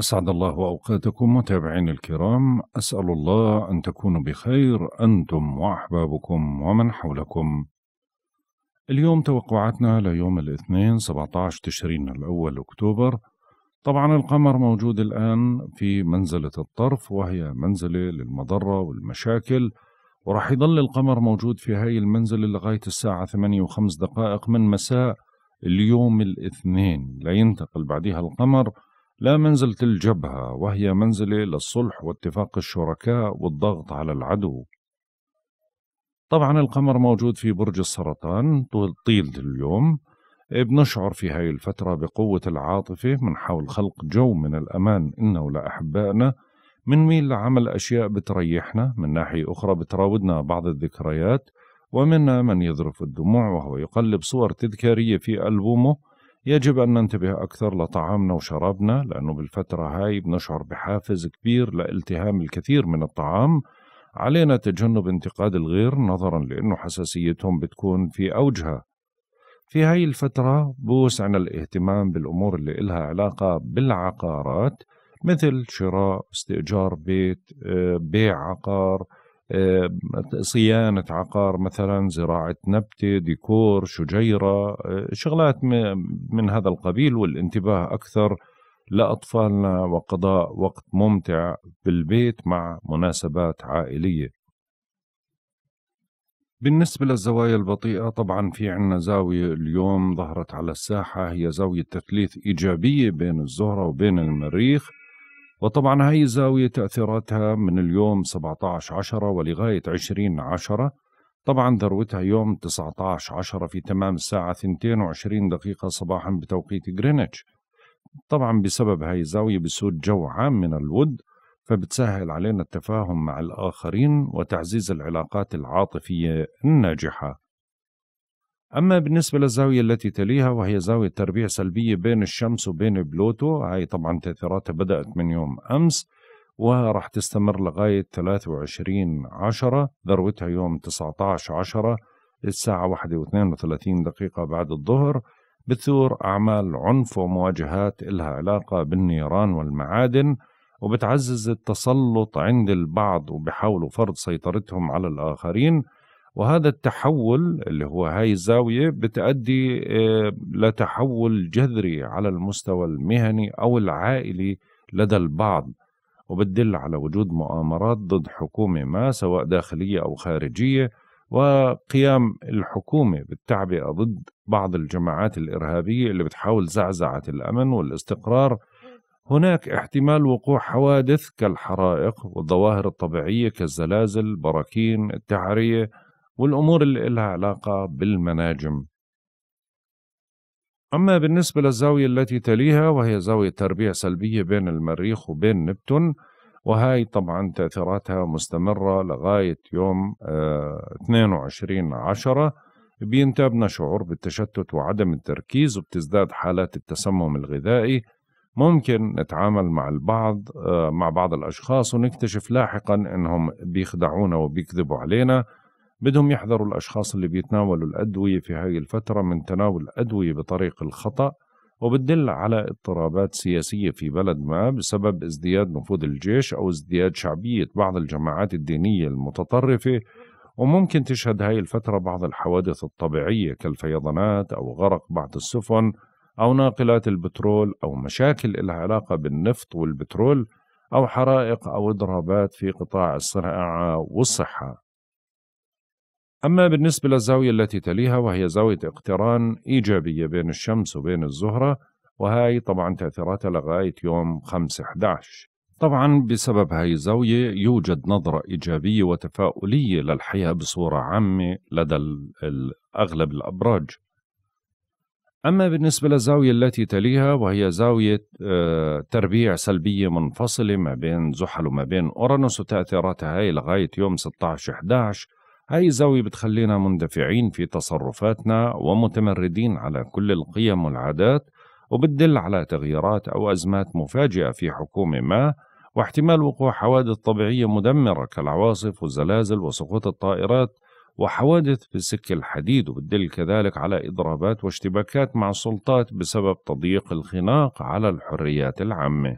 أسعد الله أوقاتكم متابعين الكرام، أسأل الله أن تكونوا بخير أنتم وأحبابكم ومن حولكم. اليوم توقعاتنا ليوم الاثنين 17 تشرين الأول أكتوبر. طبعا القمر موجود الآن في منزلة الطرف، وهي منزلة للمضرة والمشاكل، وراح يضل القمر موجود في هاي المنزلة لغاية الساعة 8:05 من مساء اليوم الاثنين. لا ينتقل بعدها القمر لا منزلة الجبهة، وهي منزلة للصلح واتفاق الشركاء والضغط على العدو. طبعا القمر موجود في برج السرطان طيلة اليوم. بنشعر في هاي الفترة بقوة العاطفة، من حول خلق جو من الأمان إنه لأحبائنا، منميل لعمل أشياء بتريحنا، من ناحية أخرى بتراودنا بعض الذكريات، ومنا من يذرف الدموع وهو يقلب صور تذكارية في ألبومه. يجب أن ننتبه أكثر لطعامنا وشرابنا، لأنه بالفترة هاي بنشعر بحافز كبير لالتهام الكثير من الطعام. علينا تجنب انتقاد الغير نظرا لأنه حساسيتهم بتكون في أوجها. في هاي الفترة بوسعنا الاهتمام بالأمور اللي إلها علاقة بالعقارات، مثل شراء، استئجار بيت، بيع عقار، صيانة عقار مثلا، زراعة نبتة، ديكور، شجيرة، شغلات من هذا القبيل، والانتباه أكثر لأطفالنا وقضاء وقت ممتع بالبيت مع مناسبات عائلية. بالنسبة للزوايا البطيئة، طبعا في عنا زاوية اليوم ظهرت على الساحة، هي زاوية تثليث إيجابية بين الزهرة وبين المريخ، وطبعا هي الزاوية تأثيراتها من اليوم 17/10 ولغاية 20/10. طبعا ذروتها يوم 19/10 في تمام الساعة 2:20 صباحا بتوقيت غرينتش. طبعا بسبب هاي الزاوية بسود جو عام من الود، فبتسهل علينا التفاهم مع الآخرين وتعزيز العلاقات العاطفية الناجحة. أما بالنسبة للزاوية التي تليها، وهي زاوية تربيع سلبية بين الشمس وبين بلوتو، هاي طبعا تأثيراتها بدأت من يوم أمس وراح تستمر لغاية 23/10. ذروتها يوم 19/10 الساعة 1:32 بعد الظهر. بتثور أعمال عنف ومواجهات إلها علاقة بالنيران والمعادن، وبتعزز التسلط عند البعض وبحاولوا فرض سيطرتهم على الآخرين، وهذا التحول اللي هو هاي الزاوية بتؤدي لتحول جذري على المستوى المهني أو العائلي لدى البعض، وبتدل على وجود مؤامرات ضد حكومة ما، سواء داخلية أو خارجية، وقيام الحكومة بالتعبئة ضد بعض الجماعات الإرهابية اللي بتحاول زعزعة الأمن والاستقرار. هناك احتمال وقوع حوادث كالحرائق والظواهر الطبيعية كالزلازل، براكين، التعرية، والأمور اللي لها علاقة بالمناجم. أما بالنسبة للزاوية التي تليها، وهي زاوية تربيع سلبية بين المريخ وبين نبتون، وهاي طبعا تأثيراتها مستمرة لغاية يوم 22/10. بينتابنا شعور بالتشتت وعدم التركيز، وبتزداد حالات التسمم الغذائي. ممكن نتعامل مع بعض الأشخاص ونكتشف لاحقا أنهم بيخدعونا وبيكذبوا علينا. بدهم يحذروا الأشخاص اللي بيتناولوا الأدوية في هاي الفترة من تناول الأدوية بطريق الخطأ، وبتدل على اضطرابات سياسية في بلد ما بسبب ازدياد نفوذ الجيش أو ازدياد شعبية بعض الجماعات الدينية المتطرفة. وممكن تشهد هاي الفترة بعض الحوادث الطبيعية كالفيضانات أو غرق بعض السفن أو ناقلات البترول، أو مشاكل لها علاقة بالنفط والبترول، أو حرائق أو إضرابات في قطاع الصناعة والصحة. أما بالنسبة للزاوية التي تليها، وهي زاوية اقتران إيجابية بين الشمس وبين الزهرة، وهي طبعا تأثيراتها لغاية يوم 5/11. طبعا بسبب هاي الزاوية يوجد نظرة إيجابية وتفاؤلية للحياة بصورة عامة لدى أغلب الأبراج. أما بالنسبة للزاوية التي تليها، وهي زاوية تربيع سلبية منفصلة ما بين زحل وما بين أورانوس، وتأثيراتها هاي لغاية يوم 16/11. هاي الزاوية بتخلينا مندفعين في تصرفاتنا ومتمردين على كل القيم والعادات، وبتدل على تغييرات أو أزمات مفاجئة في حكومة ما، واحتمال وقوع حوادث طبيعية مدمرة كالعواصف والزلازل وسقوط الطائرات وحوادث في سك الحديد، وبتدل كذلك على إضرابات واشتباكات مع السلطات بسبب تضييق الخناق على الحريات العامة.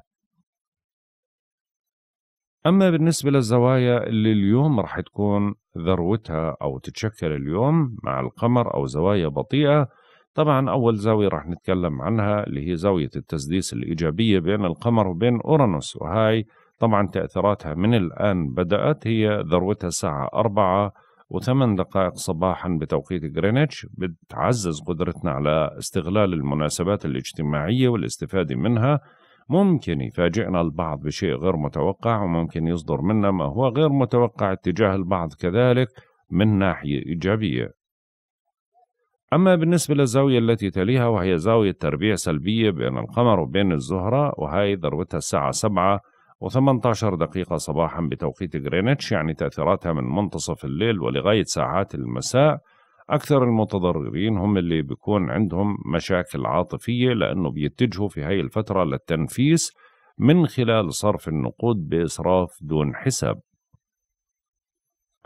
أما بالنسبة للزوايا اللي اليوم رح تكون ذروتها أو تتشكل اليوم مع القمر أو زوايا بطيئة، طبعا أول زاوية رح نتكلم عنها اللي هي زاوية التسديس الإيجابية بين القمر وبين أورانوس، وهاي طبعا تأثيراتها من الآن بدأت، هي ذروتها الساعة 4:08 صباحا بتوقيت غرينتش، بتعزز قدرتنا على استغلال المناسبات الاجتماعية والاستفادة منها. ممكن يفاجئنا البعض بشيء غير متوقع، وممكن يصدر منا ما هو غير متوقع اتجاه البعض كذلك من ناحية إيجابية. أما بالنسبة للزاوية التي تليها وهي زاوية تربيع سلبية بين القمر وبين الزهرة، وهي ذروتها الساعة 7:18 صباحا بتوقيت غرينتش، يعني تأثيراتها من منتصف الليل ولغاية ساعات المساء. أكثر المتضررين هم اللي بيكون عندهم مشاكل عاطفية، لأنه بيتجهوا في هاي الفترة للتنفيس من خلال صرف النقود بإسراف دون حساب.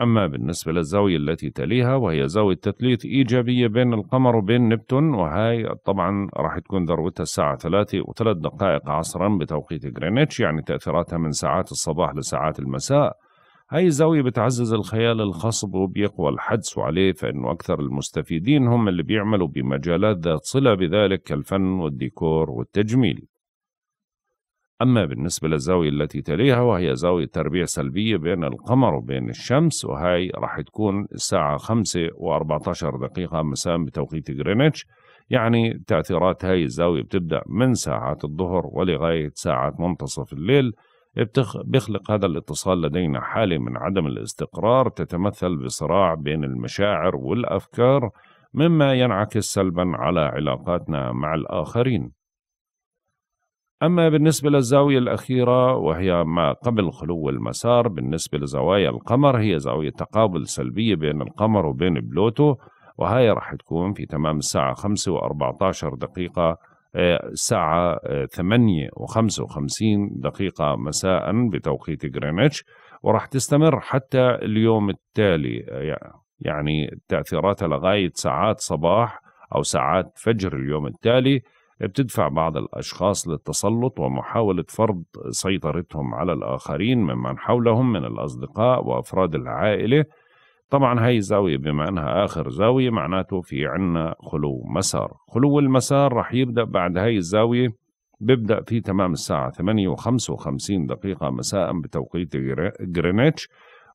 أما بالنسبة للزاوية التي تليها وهي زاوية تثليث إيجابية بين القمر وبين نبتون، وهي طبعا راح تكون ذروتها الساعة 3:03 عصرا بتوقيت غرينتش، يعني تأثيراتها من ساعات الصباح لساعات المساء. هاي الزاوية بتعزز الخيال الخصب وبيقوى الحدس عليه، فإنه أكثر المستفيدين هم اللي بيعملوا بمجالات ذات صلة بذلك كالفن والديكور والتجميل. أما بالنسبة للزاوية التي تليها وهي زاوية تربيع سلبية بين القمر وبين الشمس، وهي راح تكون الساعة 5:14 مساء بتوقيت غرينتش، يعني تأثيرات هاي الزاوية بتبدأ من ساعات الظهر ولغاية ساعات منتصف الليل. بيخلق هذا الاتصال لدينا حالة من عدم الاستقرار تتمثل بصراع بين المشاعر والأفكار، مما ينعكس سلبا على علاقاتنا مع الآخرين. أما بالنسبة للزاوية الأخيرة وهي ما قبل خلو المسار بالنسبة لزوايا القمر، هي زاوية تقابل سلبية بين القمر وبين بلوتو، وهي راح تكون في تمام الساعة 5:14 الساعة 8:55 مساء بتوقيت غرينتش، وراح تستمر حتى اليوم التالي، يعني تأثيراتها لغاية ساعات صباح أو ساعات فجر اليوم التالي. بتدفع بعض الأشخاص للتسلط ومحاولة فرض سيطرتهم على الآخرين ممن حولهم من الأصدقاء وأفراد العائلة. طبعا هاي الزاوية بما أنها آخر زاوية معناته في عنا خلو مسار. خلو المسار رح يبدأ بعد هاي الزاوية، بيبدأ في تمام الساعة 8:55 مساء بتوقيت غرينتش،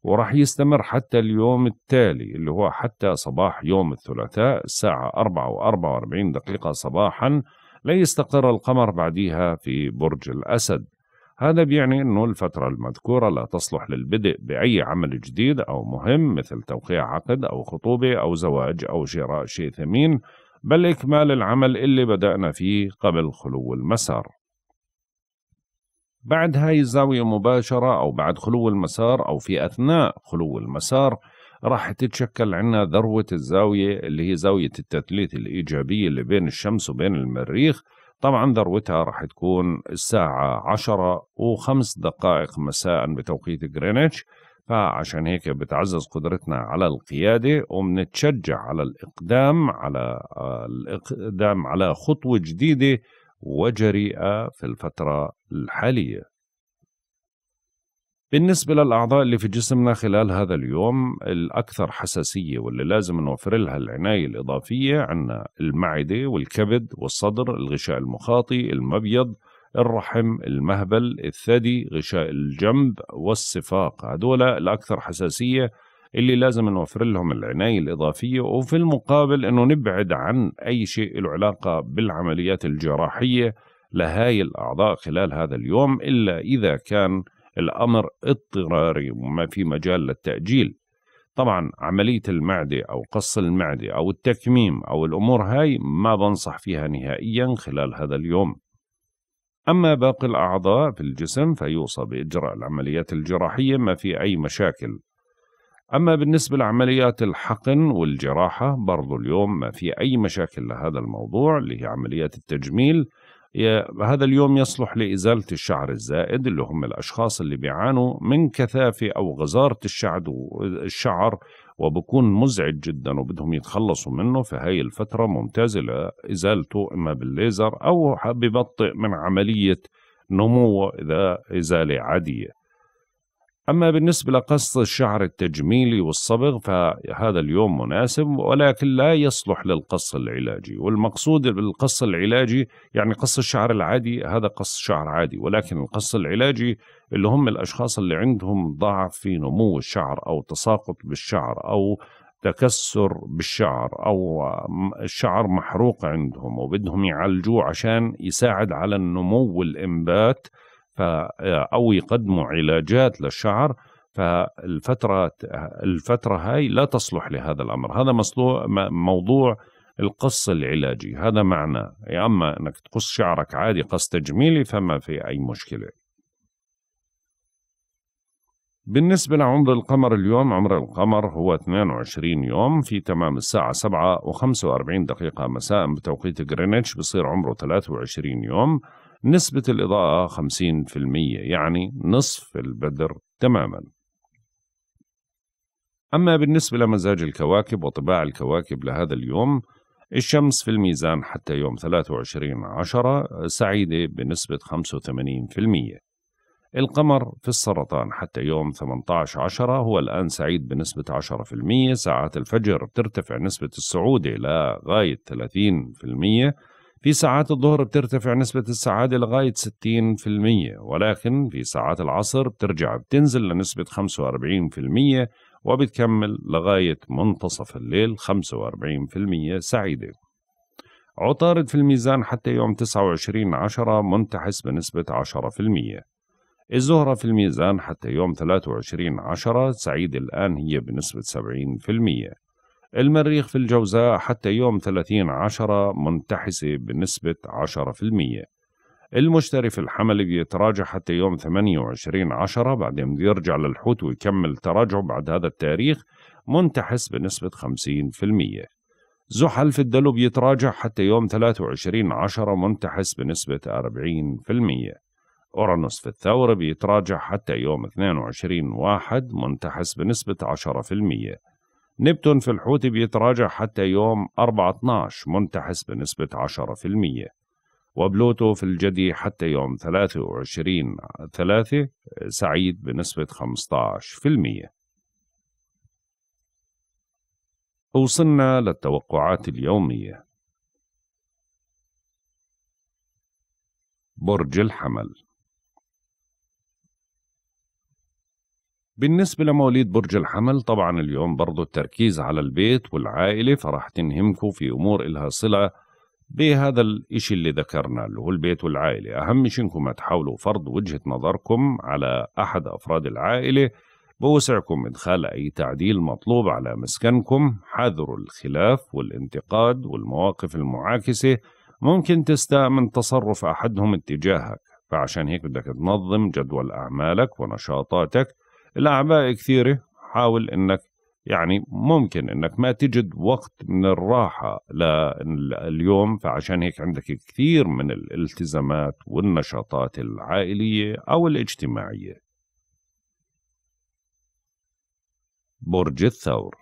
ورح يستمر حتى اليوم التالي اللي هو حتى صباح يوم الثلاثاء الساعة 4:44 صباحا. لا يستقر القمر بعديها في برج الأسد. هذا بيعني أنه الفترة المذكورة لا تصلح للبدء بأي عمل جديد أو مهم مثل توقيع عقد أو خطوبة أو زواج أو شراء شيء ثمين، بل إكمال العمل اللي بدأنا فيه قبل خلو المسار. بعد هاي الزاوية مباشرة أو بعد خلو المسار أو في أثناء خلو المسار راح تتشكل عنا ذروة الزاوية اللي هي زاوية التثليث الإيجابية اللي بين الشمس وبين المريخ. طبعا ذروتها راح تكون الساعة 10:05 مساء بتوقيت غرينتش، فعشان هيك بتعزز قدرتنا على القيادة وبنتشجع على الإقدام على خطوة جديدة وجريئة في الفترة الحالية. بالنسبة للأعضاء اللي في جسمنا خلال هذا اليوم الأكثر حساسية واللي لازم نوفر لها العناية الإضافية، عنا المعدة والكبد والصدر، الغشاء المخاطي، المبيض، الرحم، المهبل، الثدي، غشاء الجنب والصفاق. هدول الأكثر حساسية اللي لازم نوفر لهم العناية الإضافية، وفي المقابل إنه نبعد عن أي شيء له علاقة بالعمليات الجراحية لهاي الأعضاء خلال هذا اليوم، إلا إذا كان الأمر اضطراري وما في مجال للتأجيل. طبعا عملية المعدة أو قص المعدة أو التكميم أو الأمور هاي ما بنصح فيها نهائيا خلال هذا اليوم. أما باقي الأعضاء في الجسم فيوصى بإجراء العمليات الجراحية، ما في أي مشاكل. أما بالنسبة لعمليات الحقن والجراحة برضو اليوم ما في أي مشاكل لهذا الموضوع اللي هي عمليات التجميل. هذا اليوم يصلح لإزالة الشعر الزائد اللي هم الأشخاص اللي بيعانوا من كثافة أو غزارة الشعر وبكون مزعج جدا وبدهم يتخلصوا منه، فهي الفترة ممتازة لإزالته إما بالليزر أو ببطئ من عملية نموه إذا إزالة عادية. أما بالنسبة لقص الشعر التجميلي والصبغ فهذا اليوم مناسب، ولكن لا يصلح للقص العلاجي. والمقصود بالقص العلاجي يعني قص الشعر العادي، هذا قص شعر عادي، ولكن القص العلاجي اللي هم الأشخاص اللي عندهم ضعف في نمو الشعر أو تساقط بالشعر أو تكسر بالشعر أو الشعر محروق عندهم وبدهم يعالجوه عشان يساعد على النمو والإنبات أو يقدموا علاجات للشعر، فالفترة هاي لا تصلح لهذا الأمر. هذا موضوع القص العلاجي، هذا معناه. أما أنك تقص شعرك عادي قص تجميلي فما في أي مشكلة. بالنسبة لعمر القمر اليوم، عمر القمر هو 22 يوم في تمام الساعة 7:45 مساء بتوقيت غرينتش، بصير عمره 23 يوم. نسبة الإضاءة 50%، يعني نصف البدر تماما. أما بالنسبة لمزاج الكواكب وطباع الكواكب لهذا اليوم، الشمس في الميزان حتى يوم 23/10 سعيدة بنسبة 85%. القمر في السرطان حتى يوم 18/10 هو الآن سعيد بنسبة 10%. ساعات الفجر بترتفع نسبة السعودة لغاية 30%، في ساعات الظهر بترتفع نسبة السعادة لغاية 60%، ولكن في ساعات العصر بترجع بتنزل لنسبة 45% وبتكمل لغاية منتصف الليل 45% سعيدة. عطارد في الميزان حتى يوم 29/10 منتحس بنسبة 10%. الزهرة في الميزان حتى يوم 23/10 سعيدة الآن هي بنسبة 70%. المريخ في الجوزاء حتى يوم 30/10 منتحسة بنسبة 10%. المشتري في الحمل بيتراجع حتى يوم 28/10، بعدين بيرجع للحوت ويكمل تراجعه بعد هذا التاريخ، منتحس بنسبة 50%. زحل في الدلو بيتراجع حتى يوم 23/10 منتحس بنسبة 40%. أورانوس في الثور بيتراجع حتى يوم 22/1 منتحس بنسبة 10%. نبتون في الحوت بيتراجع حتى يوم 4/12 منتحس بنسبة 10%. وبلوتو في الجدي حتى يوم 23/3 سعيد بنسبة 15%. وصلنا للتوقعات اليومية. برج الحمل. بالنسبة لمواليد برج الحمل، طبعا اليوم برضو التركيز على البيت والعائلة، فراح تنهمكوا في أمور إلها صلة بهذا الإشي اللي ذكرنا اللي هو البيت والعائلة. أهم شيء إنكم ما تحاولوا فرض وجهة نظركم على أحد أفراد العائلة، بوسعكم إدخال أي تعديل مطلوب على مسكنكم. حذروا الخلاف والانتقاد والمواقف المعاكسة، ممكن تستأمن تصرف أحدهم اتجاهك، فعشان هيك بدك تنظم جدول أعمالك ونشاطاتك. الأعباء كثيرة، حاول أنك يعني ممكن أنك ما تجد وقت من الراحة لليوم، فعشان هيك عندك كثير من الالتزامات والنشاطات العائلية أو الاجتماعية. برج الثور.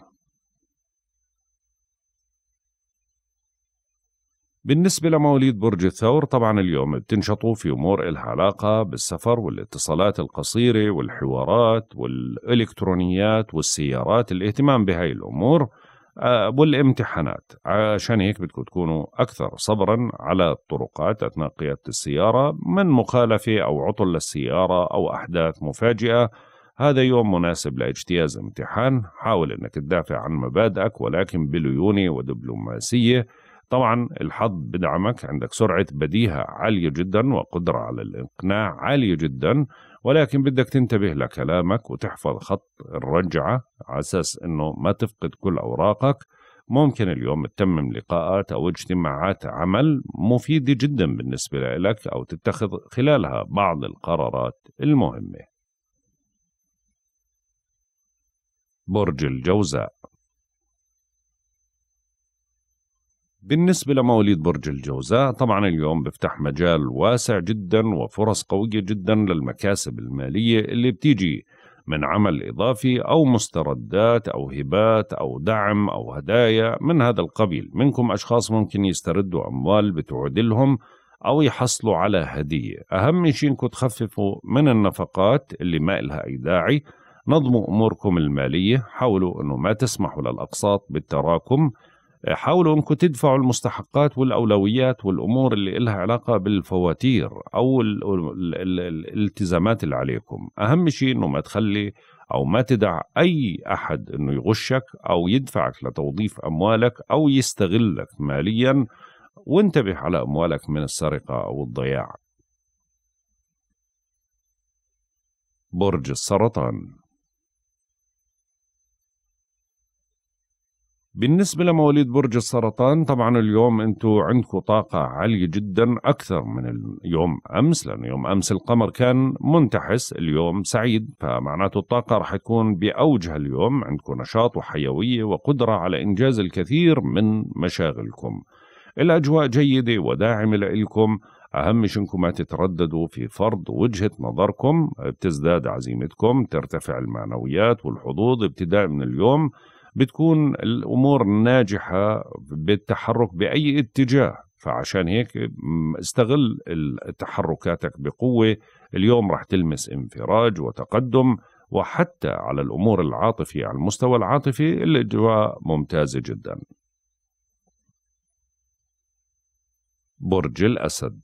بالنسبة لمواليد برج الثور، طبعا اليوم بتنشطوا في أمور إلها علاقة بالسفر والاتصالات القصيرة والحوارات والإلكترونيات والسيارات، الاهتمام بهاي الأمور والامتحانات. عشان هيك بدكم تكونوا أكثر صبرا على الطرقات أثناء قيادة السيارة من مخالفة أو عطل للسيارة أو أحداث مفاجئة. هذا يوم مناسب لاجتياز امتحان، حاول أنك تدافع عن مبادئك ولكن بليونة ودبلوماسية. طبعا الحظ بدعمك، عندك سرعة بديهة عالية جدا وقدرة على الإقناع عالية جدا، ولكن بدك تنتبه لكلامك وتحفظ خط الرجعة على أساس أنه ما تفقد كل أوراقك. ممكن اليوم تتمم لقاءات أو اجتماعات عمل مفيدة جدا بالنسبة لك، أو تتخذ خلالها بعض القرارات المهمة. برج الجوزاء. بالنسبة لمواليد برج الجوزاء، طبعا اليوم بيفتح مجال واسع جدا وفرص قوية جدا للمكاسب المالية اللي بتيجي من عمل إضافي أو مستردات أو هبات أو دعم أو هدايا من هذا القبيل. منكم أشخاص ممكن يستردوا أموال بتعودلهم أو يحصلوا على هدية. أهم شيء إنكم تخففوا من النفقات اللي ما إلها أي داعي. نظموا أموركم المالية، حاولوا إنه ما تسمحوا للأقساط بالتراكم، حاولوا إنكم تدفعوا المستحقات والأولويات والأمور اللي إلها علاقة بالفواتير أو الالتزامات اللي عليكم. أهم شيء إنه ما تخلي أو ما تدع أي أحد إنه يغشك أو يدفعك لتوظيف أموالك أو يستغلك مالياً، وانتبه على أموالك من السرقة أو الضياع. برج السرطان. بالنسبة لمواليد برج السرطان، طبعا اليوم انتوا عندكم طاقة عالية جدا أكثر من اليوم أمس، لأن يوم أمس القمر كان منتحس، اليوم سعيد، فمعناته الطاقة رح تكون بأوجها اليوم، عندكم نشاط وحيوية وقدرة على إنجاز الكثير من مشاغلكم. الأجواء جيدة وداعمة لإلكم. أهم شيء إنكم ما تترددوا في فرض وجهة نظركم، بتزداد عزيمتكم، ترتفع المعنويات والحظوظ. ابتداء من اليوم بتكون الأمور ناجحة بالتحرك بأي اتجاه، فعشان هيك استغل تحركاتك بقوة. اليوم رح تلمس انفراج وتقدم، وحتى على الأمور العاطفية على المستوى العاطفي الأجواء ممتازة جدا. برج الأسد.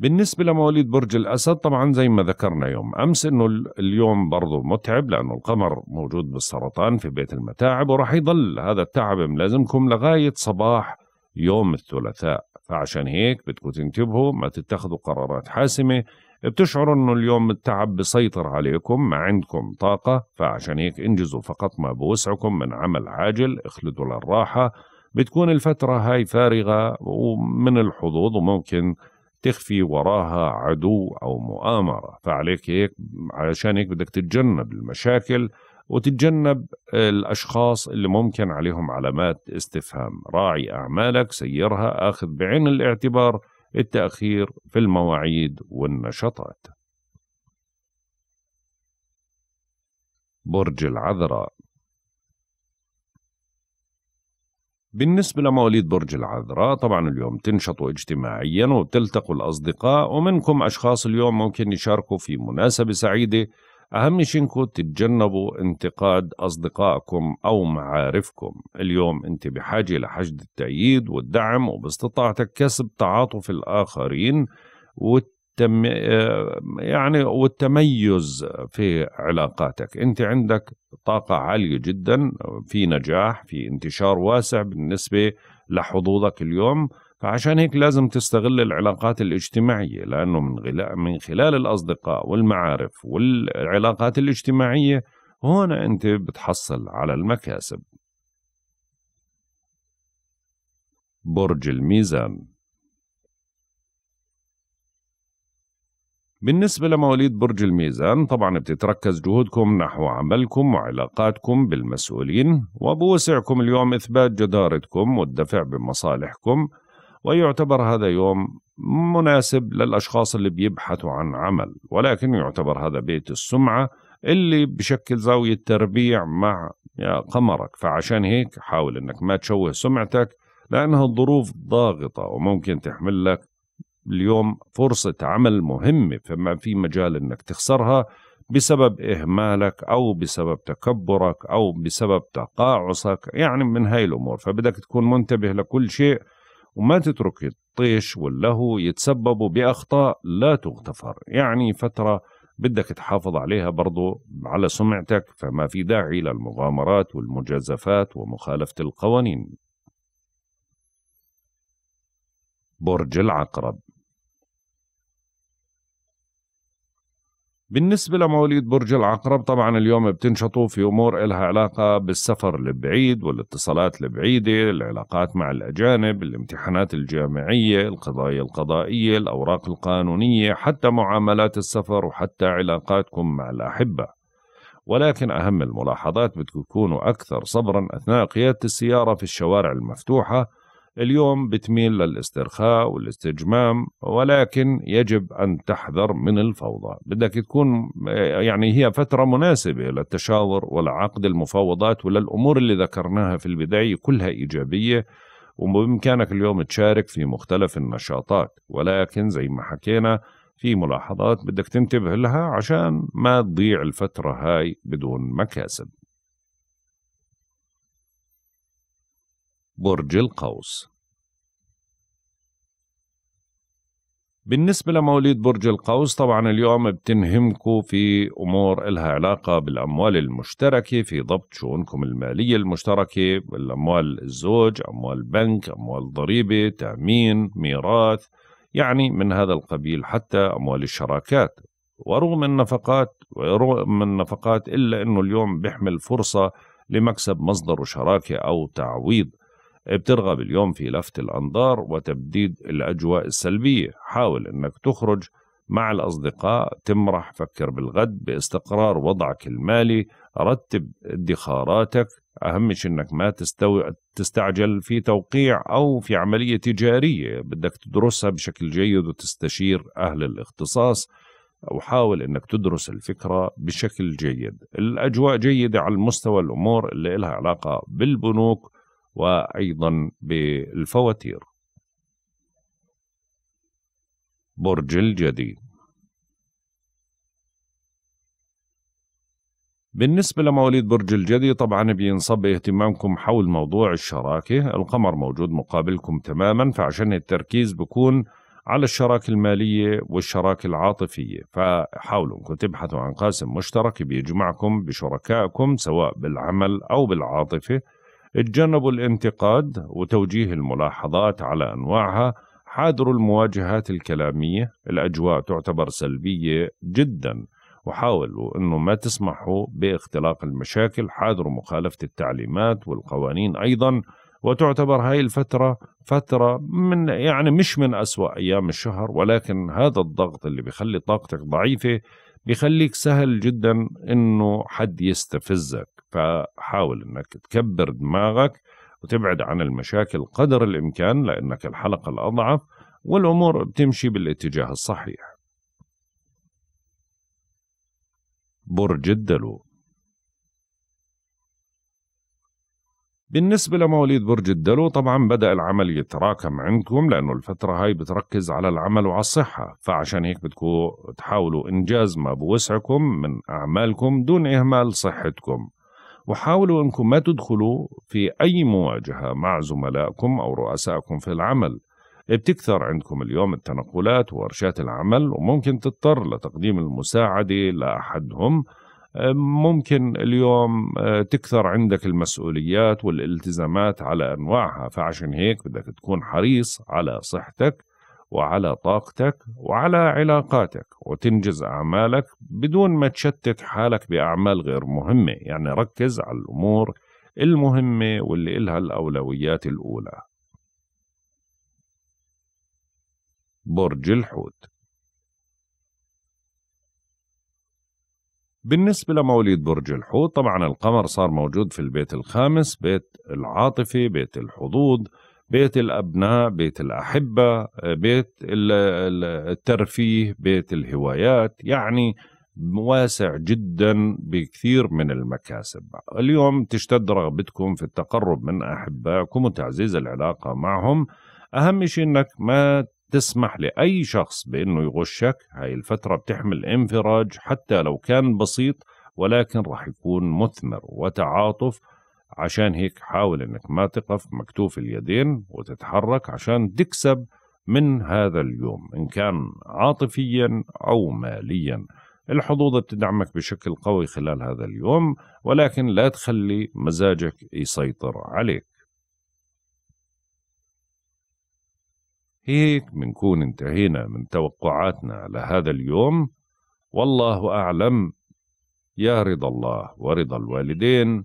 بالنسبة لمواليد برج الأسد، طبعا زي ما ذكرنا يوم أمس إنه اليوم برضه متعب، لأنه القمر موجود بالسرطان في بيت المتاعب، وراح يضل هذا التعب ملازمكم لغاية صباح يوم الثلاثاء، فعشان هيك بدكم تنتبهوا ما تتخذوا قرارات حاسمة. بتشعروا إنه اليوم التعب بيسيطر عليكم، ما عندكم طاقة، فعشان هيك انجزوا فقط ما بوسعكم من عمل عاجل، اخلدوا للراحة. بتكون الفترة هاي فارغة ومن الحظوظ، وممكن تخفي وراها عدو أو مؤامرة، فعليك هيك علشان هيك بدك تتجنب المشاكل وتتجنب الأشخاص اللي ممكن عليهم علامات استفهام. راعي أعمالك، سيرها، آخذ بعين الاعتبار التأخير في المواعيد والنشاطات. برج العذراء. بالنسبة لمواليد برج العذراء، طبعا اليوم تنشطوا اجتماعيا وبتلتقوا الأصدقاء، ومنكم أشخاص اليوم ممكن يشاركوا في مناسبة سعيدة. أهم شيء إنكم تتجنبوا انتقاد أصدقائكم أو معارفكم. اليوم أنت بحاجة لحشد التأييد والدعم، وباستطاعتك كسب تعاطف الآخرين والتميز في علاقاتك. أنت عندك طاقة عالية جدا في نجاح، في انتشار واسع بالنسبة لحظوظك اليوم، فعشان هيك لازم تستغل العلاقات الاجتماعية، لأنه من خلال الأصدقاء والمعارف والعلاقات الاجتماعية هون أنت بتحصل على المكاسب. برج الميزان. بالنسبة لمواليد برج الميزان، طبعا بتتركز جهودكم نحو عملكم وعلاقاتكم بالمسؤولين، وبوسعكم اليوم إثبات جدارتكم والدفع بمصالحكم، ويعتبر هذا يوم مناسب للأشخاص اللي بيبحثوا عن عمل، ولكن يعتبر هذا بيت السمعة اللي بشكل زاوية تربيع مع قمرك، فعشان هيك حاول إنك ما تشوه سمعتك، لأنها الظروف ضاغطة وممكن تحمل لك اليوم فرصة عمل مهمة، فما في مجال إنك تخسرها بسبب إهمالك أو بسبب تكبرك أو بسبب تقاعسك، يعني من هاي الأمور، فبدك تكون منتبه لكل شيء وما تترك الطيش واللهو يتسببوا بأخطاء لا تغتفر. يعني فترة بدك تحافظ عليها برضو على سمعتك، فما في داعي للمغامرات والمجازفات ومخالفة القوانين. برج العقرب. بالنسبة لمواليد برج العقرب، طبعا اليوم بتنشطوا في أمور إلها علاقة بالسفر البعيد والاتصالات البعيدة، العلاقات مع الأجانب، الامتحانات الجامعية، القضايا القضائية، الأوراق القانونية، حتى معاملات السفر، وحتى علاقاتكم مع الأحبة. ولكن أهم الملاحظات بدكم تكونوا أكثر صبرا أثناء قيادة السيارة في الشوارع المفتوحة. اليوم بتميل للاسترخاء والاستجمام، ولكن يجب أن تحذر من الفوضى. بدك تكون يعني هي فترة مناسبة للتشاور ولعقد المفاوضات، وللأمور اللي ذكرناها في البداية كلها إيجابية، وبإمكانك اليوم تشارك في مختلف النشاطات، ولكن زي ما حكينا في ملاحظات بدك تنتبه لها عشان ما تضيع الفترة هاي بدون مكاسب. برج القوس. بالنسبة لمواليد برج القوس طبعا اليوم بتنهمكوا في أمور إلها علاقة بالأموال المشتركة في ضبط شؤونكم المالية المشتركة، الأموال الزوج، أموال بنك، أموال ضريبة، تأمين، ميراث، يعني من هذا القبيل، حتى أموال الشراكات. ورغم النفقات إلا أنه اليوم بيحمل فرصة لمكسب مصدر شراكة أو تعويض. بترغب اليوم في لفت الأنظار وتبديد الأجواء السلبية. حاول أنك تخرج مع الأصدقاء، تمرح، فكر بالغد، باستقرار وضعك المالي، رتب ادخاراتك. أهم شيء أنك ما تستعجل في توقيع أو في عملية تجارية، بدك تدرسها بشكل جيد وتستشير أهل الاختصاص، وحاول أنك تدرس الفكرة بشكل جيد. الأجواء جيدة على المستوى الأمور اللي لها علاقة بالبنوك وأيضا بالفواتير. برج الجدي. بالنسبة لمواليد برج الجدي طبعا بينصب اهتمامكم حول موضوع الشراكة، القمر موجود مقابلكم تماما، فعشان التركيز بكون على الشراكة المالية والشراكة العاطفية، فحاولوا انكم تبحثوا عن قاسم مشترك بيجمعكم بشركائكم سواء بالعمل أو بالعاطفة. اتجنبوا الانتقاد وتوجيه الملاحظات على أنواعها، حاذروا المواجهات الكلامية، الأجواء تعتبر سلبية جدا، وحاولوا أنه ما تسمحوا باختلاق المشاكل، حاذروا مخالفة التعليمات والقوانين أيضا. وتعتبر هاي الفترة فترة من يعني مش من أسوأ أيام الشهر، ولكن هذا الضغط اللي بيخلي طاقتك ضعيفة بيخليك سهل جدا أنه حد يستفزك، فحاول أنك تكبر دماغك وتبعد عن المشاكل قدر الإمكان لأنك الحلقة الأضعف، والأمور بتمشي بالاتجاه الصحيح. برج الدلو. بالنسبة لمواليد برج الدلو طبعا بدأ العمل يتراكم عندكم لأنه الفترة هاي بتركز على العمل وعلى الصحة، فعشان هيك بدكم تحاولوا إنجاز ما بوسعكم من أعمالكم دون إهمال صحتكم، وحاولوا أنكم ما تدخلوا في أي مواجهة مع زملائكم أو رؤسائكم في العمل. بتكثر عندكم اليوم التنقلات وورشات العمل، وممكن تضطر لتقديم المساعدة لأحدهم. ممكن اليوم تكثر عندك المسؤوليات والالتزامات على أنواعها، فعشان هيك بدك تكون حريص على صحتك وعلى طاقتك وعلى علاقاتك، وتنجز أعمالك بدون ما تشتت حالك بأعمال غير مهمة، يعني ركز على الأمور المهمة واللي إلها الأولويات الأولى. برج الحوت. بالنسبة لمواليد برج الحوت طبعا القمر صار موجود في البيت الخامس، بيت العاطفة، بيت الحظوظ، بيت الأبناء، بيت الأحبة، بيت الترفيه، بيت الهوايات، يعني واسع جدا بكثير من المكاسب. اليوم تشتد رغبتكم في التقرب من أحبائكم وتعزيز العلاقة معهم. أهم شيء أنك ما تسمح لأي شخص بأنه يغشك، هاي الفترة بتحمل انفراج حتى لو كان بسيط ولكن راح يكون مثمر وتعاطف، عشان هيك حاول أنك ما تقف مكتوف اليدين وتتحرك عشان تكسب من هذا اليوم إن كان عاطفيا أو ماليا. الحظوظ بتدعمك بشكل قوي خلال هذا اليوم، ولكن لا تخلي مزاجك يسيطر عليك. هيك بنكون انتهينا من توقعاتنا لهذا اليوم، والله أعلم. يا رضا الله ورضا الوالدين.